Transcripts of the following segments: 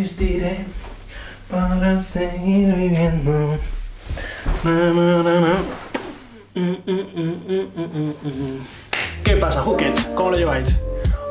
resistiré para seguir viviendo. Na, na, na, na. ¿Qué pasa, Hookers? ¿Cómo lo lleváis?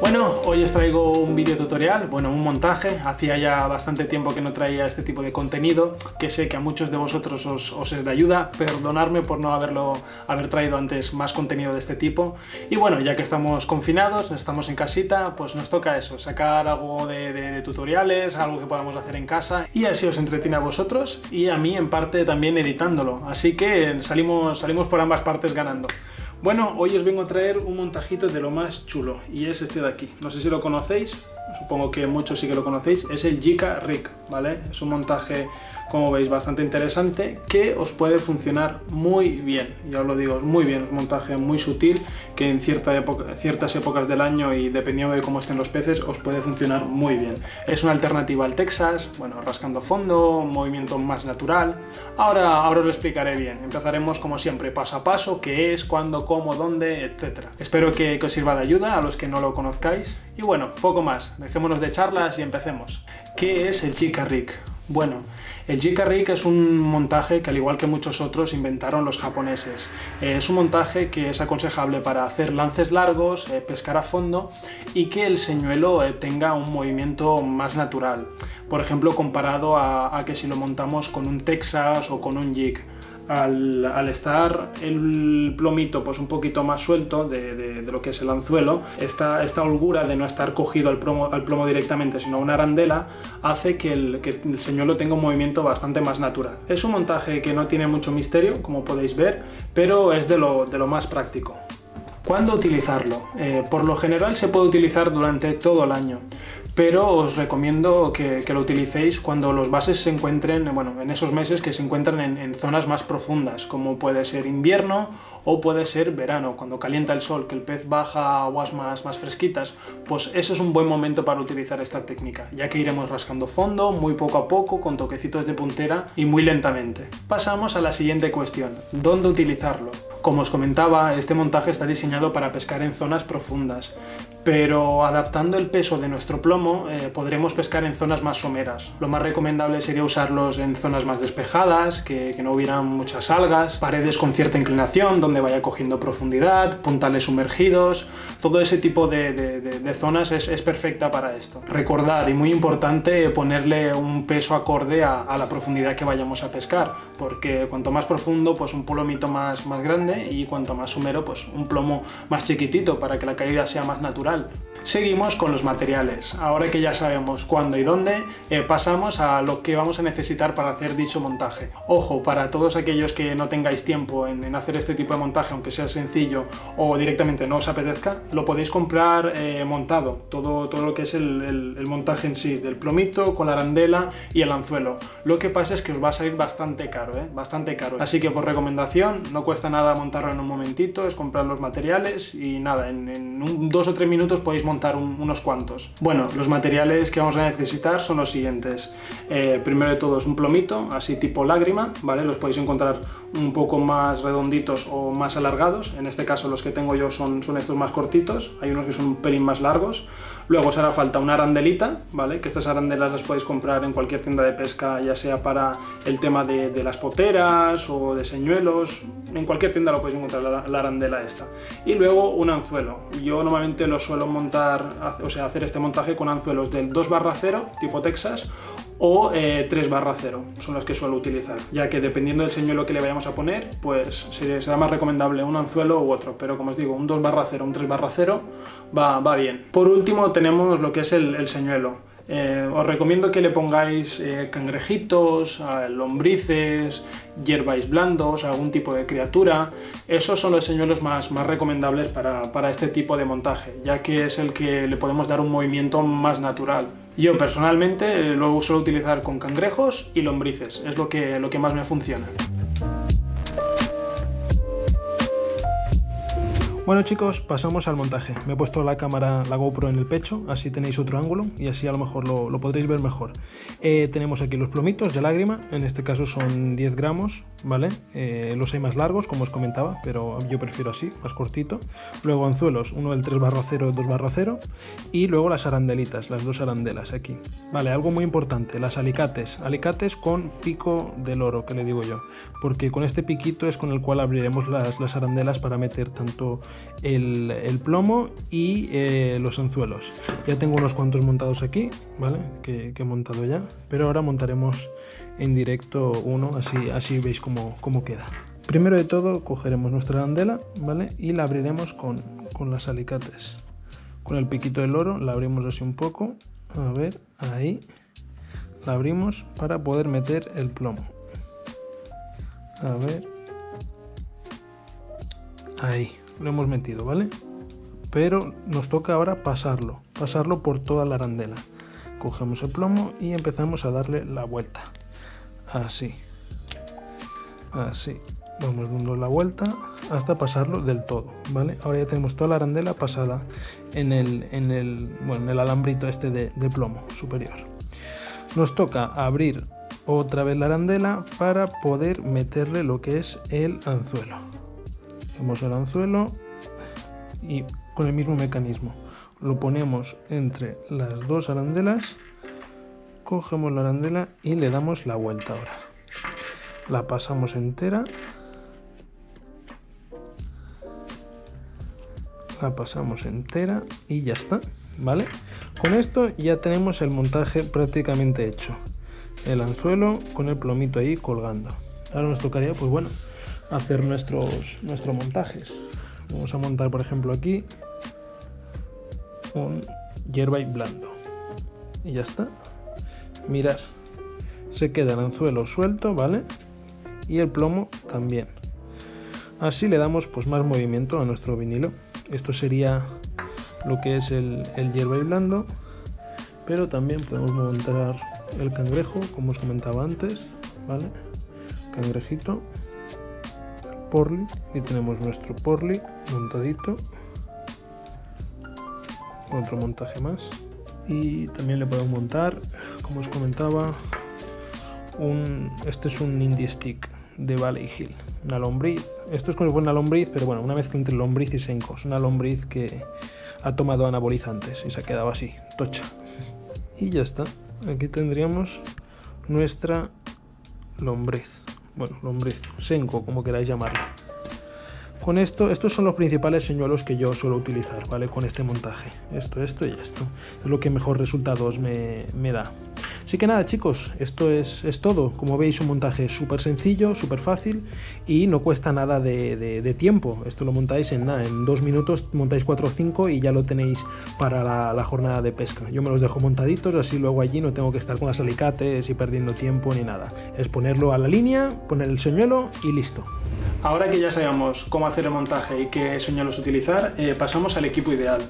Bueno, hoy os traigo un vídeo tutorial, bueno, un montaje. Hacía ya bastante tiempo que no traía este tipo de contenido, que sé que a muchos de vosotros os es de ayuda. Perdonadme por no haber traído antes más contenido de este tipo. Y bueno, ya que estamos confinados, estamos en casita, pues nos toca eso, sacar algo de tutoriales, algo que podamos hacer en casa. Y así os entretiene a vosotros y a mí en parte también editándolo. Así que salimos por ambas partes ganando. Bueno, hoy os vengo a traer un montajito de lo más chulo, y es este de aquí. No sé si lo conocéis, supongo que muchos sí que lo conocéis, es el Jika Rig, ¿vale? Es un montaje, como veis, bastante interesante, que os puede funcionar muy bien. Ya os lo digo, muy bien, es un montaje muy sutil, que en ciertas épocas del año y dependiendo de cómo estén los peces, os puede funcionar muy bien. Es una alternativa al Texas, bueno, rascando fondo, movimiento más natural. Ahora os lo explicaré bien. Empezaremos, como siempre, paso a paso, qué es, cuándo, cómo, dónde, etcétera. Espero que os sirva de ayuda a los que no lo conozcáis. Y bueno, poco más, dejémonos de charlas y empecemos. ¿Qué es el Jika Rig? Bueno, el Jika Rig es un montaje que, al igual que muchos otros, inventaron los japoneses. Es un montaje que es aconsejable para hacer lances largos, pescar a fondo y que el señuelo tenga un movimiento más natural. Por ejemplo, comparado a que si lo montamos con un Texas o con un jig. Al estar el plomito pues un poquito más suelto de lo que es el anzuelo, esta holgura de no estar cogido al plomo directamente, sino a una arandela, hace que el señuelo tenga un movimiento bastante más natural. Es un montaje que no tiene mucho misterio, como podéis ver, pero es de lo más práctico. ¿Cuándo utilizarlo? Por lo general se puede utilizar durante todo el año, pero os recomiendo que lo utilicéis cuando los bases se encuentren, bueno, en esos meses que se encuentran en zonas más profundas, como puede ser invierno o puede ser verano, cuando calienta el sol, que el pez baja a aguas más fresquitas, pues ese es un buen momento para utilizar esta técnica, ya que iremos rascando fondo muy poco a poco, con toquecitos de puntera y muy lentamente. Pasamos a la siguiente cuestión, ¿dónde utilizarlo? Como os comentaba, este montaje está diseñado para pescar en zonas profundas, pero adaptando el peso de nuestro plomo podremos pescar en zonas más someras. Lo más recomendable sería usarlos en zonas más despejadas, que no hubieran muchas algas, paredes con cierta inclinación donde vaya cogiendo profundidad, puntales sumergidos, todo ese tipo de zonas es perfecta para esto. Recordar, y muy importante, ponerle un peso acorde a la profundidad que vayamos a pescar, porque cuanto más profundo, pues un plomito más grande, y cuanto más somero, pues un plomo más chiquitito para que la caída sea más natural. Seguimos con los materiales. Ahora que ya sabemos cuándo y dónde, pasamos a lo que vamos a necesitar para hacer dicho montaje. Ojo, para todos aquellos que no tengáis tiempo en hacer este tipo de montaje, aunque sea sencillo o directamente no os apetezca, lo podéis comprar montado, todo lo que es el montaje en sí, del plomito con la arandela y el anzuelo. Lo que pasa es que os va a salir bastante caro, bastante caro. Así que por recomendación, no cuesta nada montarlo en un momentito, es comprar los materiales y nada, en 2 o 3 minutos podéis montar unos cuantos. Bueno, los materiales que vamos a necesitar son los siguientes. Primero de todo es un plomito, así tipo lágrima, ¿vale? Los podéis encontrar un poco más redonditos o más alargados. En este caso los que tengo yo son estos más cortitos, hay unos que son un pelín más largos. Luego os hará falta una arandelita, ¿vale? Que estas arandelas las podéis comprar en cualquier tienda de pesca, ya sea para el tema de las poteras o de señuelos, en cualquier tienda lo podéis encontrar la arandela esta. Y luego un anzuelo. Yo normalmente lo suelo hacer este montaje con anzuelos del 2/0 tipo Texas o 3/0, son los que suelo utilizar, ya que dependiendo del señuelo que le vayamos a poner, pues será más recomendable un anzuelo u otro, pero como os digo, un 2/0, un 3/0 va bien. Por último tenemos lo que es el señuelo. Os recomiendo que le pongáis cangrejitos, lombrices, hierbais blandos, algún tipo de criatura. Esos son los señuelos más recomendables para este tipo de montaje, ya que es el que le podemos dar un movimiento más natural. Yo personalmente lo suelo utilizar con cangrejos y lombrices, es lo que más me funciona. Bueno chicos, pasamos al montaje. Me he puesto la cámara, la GoPro, en el pecho, así tenéis otro ángulo y así a lo mejor lo podréis ver mejor. Tenemos aquí los plomitos de lágrima, en este caso son 10 gramos, ¿vale? Los hay más largos, como os comentaba, pero yo prefiero así, más cortito. Luego anzuelos, uno del 3/0, 2/0 y luego las arandelitas, las dos arandelas aquí. Vale, algo muy importante, las alicates, alicates con pico de loro, que le digo yo, porque con este piquito es con el cual abriremos las arandelas para meter tanto el plomo y los anzuelos. Ya tengo unos cuantos montados aquí, ¿vale? Que he montado ya, pero ahora montaremos en directo uno, así veis cómo queda. Primero de todo cogeremos nuestra arandela, ¿vale? Y la abriremos con las alicates. Con el piquito del loro la abrimos así un poco, a ver, ahí. La abrimos para poder meter el plomo. A ver. Ahí, lo hemos metido, ¿vale? Pero nos toca ahora pasarlo por toda la arandela. Cogemos el plomo y empezamos a darle la vuelta. Así. Así. Vamos dando la vuelta hasta pasarlo del todo, ¿vale? Ahora ya tenemos toda la arandela pasada en el alambrito este de plomo superior. Nos toca abrir otra vez la arandela para poder meterle lo que es el anzuelo. Hacemos el anzuelo y con el mismo mecanismo lo ponemos entre las dos arandelas, cogemos la arandela y le damos la vuelta ahora. La pasamos entera. La pasamos entera y ya está, ¿vale? Con esto ya tenemos el montaje prácticamente hecho. El anzuelo con el plomito ahí colgando. Ahora nos tocaría, pues bueno, hacer nuestros montajes. Vamos a montar, por ejemplo, aquí un yerbay blando. Y ya está. Mirad, se queda el anzuelo suelto, ¿vale? Y el plomo también. Así le damos pues más movimiento a nuestro vinilo. Esto sería lo que es el yerbay blando, pero también podemos montar el cangrejo, como os comentaba antes, ¿vale? Cangrejito, porli, y tenemos nuestro porli montadito, otro montaje más, y también le podemos montar, como os comentaba, este es un indie stick de Valley Hill, una lombriz. Esto es como si fuera una lombriz, pero bueno, una mezcla entre lombriz y sencos, una lombriz que ha tomado anabolizantes y se ha quedado así, tocha. Y ya está, aquí tendríamos nuestra lombriz, bueno, lombriz, senco, como queráis llamarlo. Con esto, estos son los principales señuelos que yo suelo utilizar, ¿vale? Con este montaje, esto y esto, es lo que mejor resultados me da. Así que nada chicos, esto es todo. Como veis, un montaje súper sencillo, súper fácil y no cuesta nada de tiempo. Esto lo montáis en nada, en 2 minutos, montáis 4 o 5 y ya lo tenéis para la jornada de pesca. Yo me los dejo montaditos, así luego allí no tengo que estar con las alicates y perdiendo tiempo ni nada. Es ponerlo a la línea, poner el señuelo y listo. Ahora que ya sabemos cómo hacer el montaje y qué señuelos utilizar, pasamos al equipo ideal.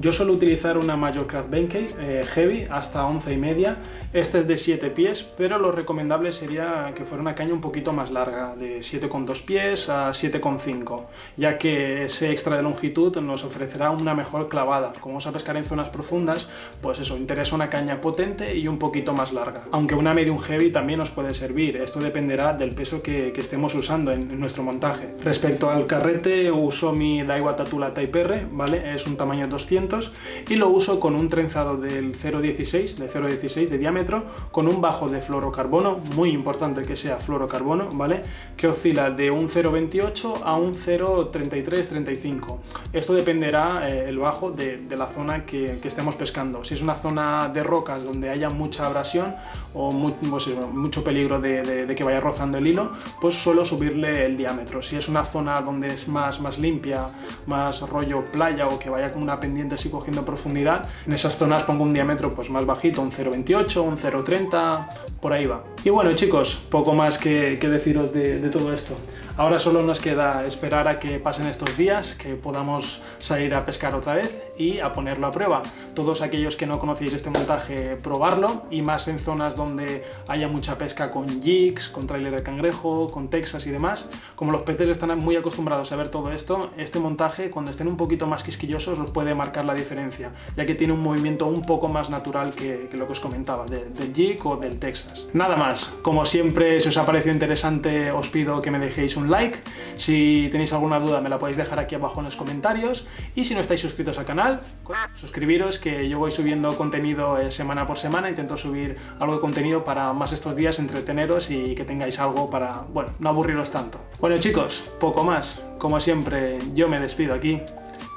Yo suelo utilizar una Majorcraft Benkei Heavy hasta 11,5. Esta es de 7 pies, pero lo recomendable sería que fuera una caña un poquito más larga, de 7,2 pies a 7,5, ya que ese extra de longitud nos ofrecerá una mejor clavada. Como vamos a pescar en zonas profundas, pues eso, interesa una caña potente y un poquito más larga. Aunque una medium heavy también nos puede servir, esto dependerá del peso que estemos usando en nuestro montaje. Respecto al carrete, uso mi Daiwa Tatula Type R, ¿vale? Es un tamaño 200 y lo uso con un trenzado del 0,16 de diámetro, con un bajo de fluorocarbono, muy importante que sea fluorocarbono, ¿vale? Que oscila de un 0,28 a un 0,33-35. Esto dependerá el bajo de la zona que estemos pescando. Si es una zona de rocas donde haya mucha abrasión o mucho peligro de que vaya rozando el hilo, pues suelo subirle el diámetro. Si es una zona donde es más limpia, más rollo playa o que vaya con una pendiente así cogiendo profundidad, en esas zonas pongo un diámetro pues más bajito, un 0,28, un 0,30, por ahí va. Y bueno chicos, poco más que deciros de todo esto. Ahora solo nos queda esperar a que pasen estos días, que podamos salir a pescar otra vez y a ponerlo a prueba. Todos aquellos que no conocéis este montaje, probarlo, y más en zonas donde haya mucha pesca con jigs, con tráiler de cangrejo, con Texas y demás. Como los peces están muy acostumbrados a ver todo esto, este montaje, cuando estén un poquito más quisquillosos, os puede marcar la diferencia, ya que tiene un movimiento un poco más natural que lo que os comentaba, del jig o del Texas. Nada más, como siempre, si os ha parecido interesante, os pido que me dejéis un like. Si tenéis alguna duda me la podéis dejar aquí abajo en los comentarios, y si no estáis suscritos al canal, suscribiros, que yo voy subiendo contenido semana por semana. Intento subir algo de contenido para más estos días, entreteneros y que tengáis algo para, bueno, no aburriros tanto. Bueno chicos, poco más, como siempre yo me despido aquí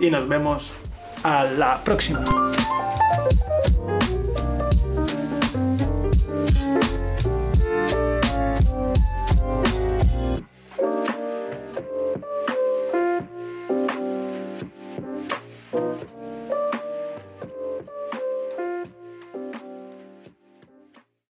y nos vemos a la próxima.